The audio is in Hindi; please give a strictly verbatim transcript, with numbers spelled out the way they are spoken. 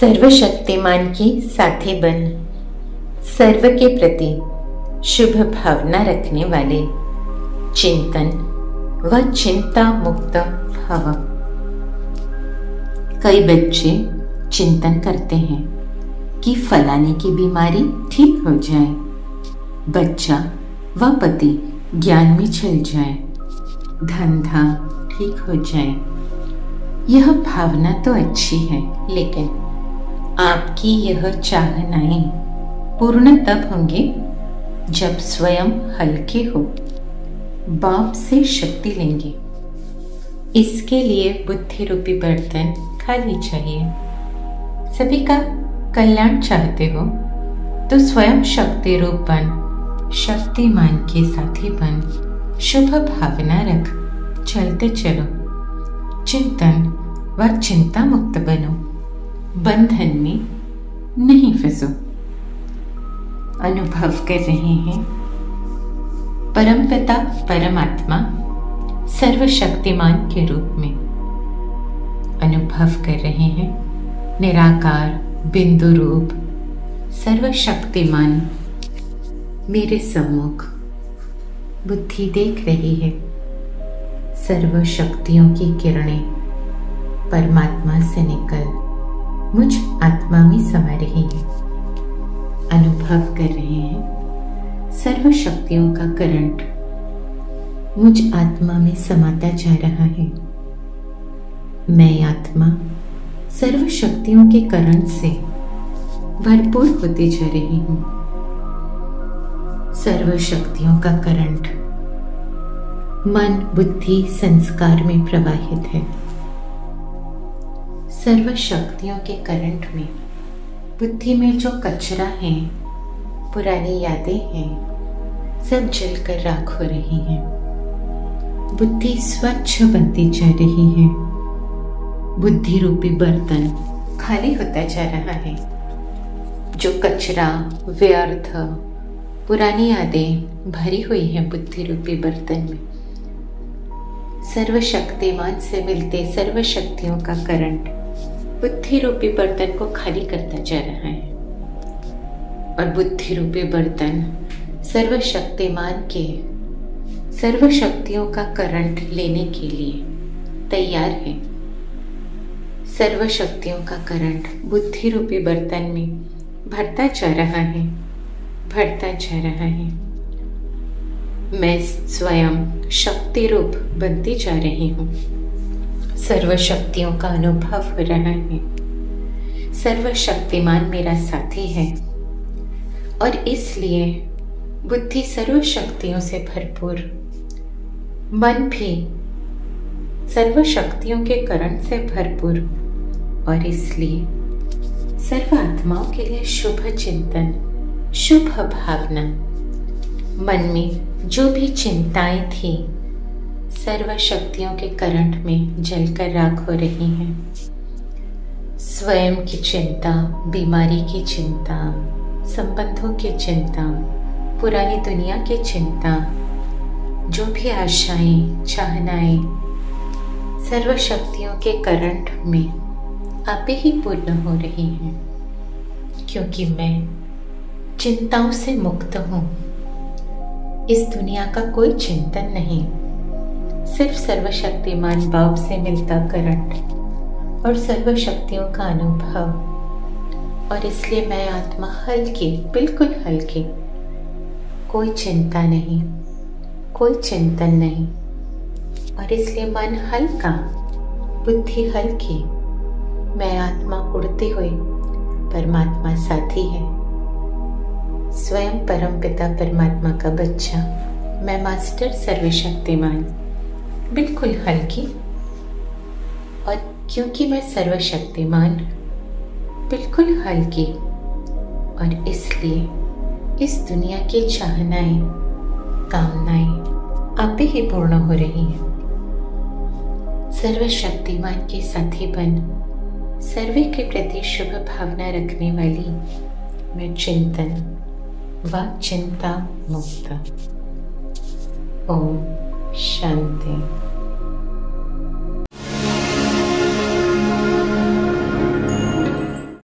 सर्वशक्तिमान के साथी बन, सर्व के प्रति शुभ भावना रखने वाले, चिंतन व चिंता मुक्त भाव। कई बच्चे चिंतन करते हैं कि फलाने की बीमारी ठीक हो जाए, बच्चा व पति ज्ञान में चल जाए, धंधा ठीक हो जाए। यह भावना तो अच्छी है, लेकिन आपकी यह चाहनाएं पूर्ण तब होंगी जब स्वयं हल्के हो, बाप से शक्ति लेंगे। इसके लिए बुद्धि रूपी बर्तन खाली चाहिए। सभी का कल्याण चाहते हो तो स्वयं शक्ति रूप बन, शक्तिमान के साथी बन, शुभ भावना रख, चलते चलो, चिंतन व चिंता मुक्त बनो, बंधन में नहीं फंसो। अनुभव कर रहे हैं परमपिता परमात्मा सर्वशक्तिमान के रूप में। अनुभव कर रहे हैं निराकार बिंदु रूप सर्वशक्तिमान मेरे सम्मुख। बुद्धि देख रही है सर्व शक्तियों की किरणें परमात्मा से निकल मुझ आत्मा में समा रही है। अनुभव कर रहे हैं सर्व शक्तियों का करंट मुझ आत्मा में समाता जा रहा है। मैं आत्मा सर्व शक्तियों के करंट से भरपूर होती जा रही हूँ। सर्व शक्तियों का करंट मन बुद्धि संस्कार में प्रवाहित है। सर्व शक्तियों के करंट में बुद्धि में जो कचरा है, पुरानी यादें हैं, सब जलकर राख हो रही हैं। बुद्धि स्वच्छ बनती जा रही है। बुद्धि रूपी बर्तन खाली होता जा रहा है। जो कचरा व्यर्थ पुरानी यादें भरी हुई है बुद्धि रूपी बर्तन में, सर्वशक्तिमान से मिलते सर्व शक्तियों का करंट बुद्धि रूपी बर्तन को खाली करता जा रहा है। और बुद्धि रूपी बर्तन सर्वशक्तिमान के सर्व शक्तियों का करंट लेने के लिए तैयार है। सर्व शक्तियों का करंट बुद्धि रूपी बर्तन में भरता जा रहा है, भरता जा रहा है। मैं स्वयं शक्ति रूप बनती जा रही हूँ। सर्व शक्तियों का अनुभव हो रहा है। सर्वशक्तिमान मेरा साथी है और इसलिए बुद्धि सर्व शक्तियों से भरपूर, मन भी सर्व शक्तियों के करंट से भरपूर, और इसलिए सर्व आत्माओं के लिए शुभ चिंतन, शुभ भावना। मन में जो भी चिंताएं थी सर्व शक्तियों के करंट में जलकर राख हो रही हैं। स्वयं की चिंता, बीमारी की चिंता, संबंधों की चिंता, पुरानी दुनिया की चिंता, जो भी आशाएं, चाहनाएं सर्व शक्तियों के करंट में आपे ही पूर्ण हो रही हैं, क्योंकि मैं चिंताओं से मुक्त हूँ। इस दुनिया का कोई चिंतन नहीं, सिर्फ सर्वशक्तिमान बाप से मिलता करंट और सर्वशक्तियों का अनुभव। और इसलिए मैं आत्मा हल्की, बिल्कुल हल्की, कोई चिंता नहीं, कोई चिंतन नहीं, और इसलिए मन हल्का, बुद्धि हल्की। मैं आत्मा उड़ते हुए, परमात्मा साथी है। स्वयं परमपिता परमात्मा का बच्चा मैं, मास्टर सर्वशक्तिमान, बिल्कुल हल्की। और क्योंकि मैं सर्वशक्तिमान बिल्कुल हल्की, और इसलिए इस दुनिया की चाहनाएं, कामनाएं आपे ही पूर्ण हो रही हैं। सर्वशक्तिमान के साथी बन, सर्वे के प्रति शुभ भावना रखने वाली मैं, चिंतन व चिंता मुक्त। ओम शांति।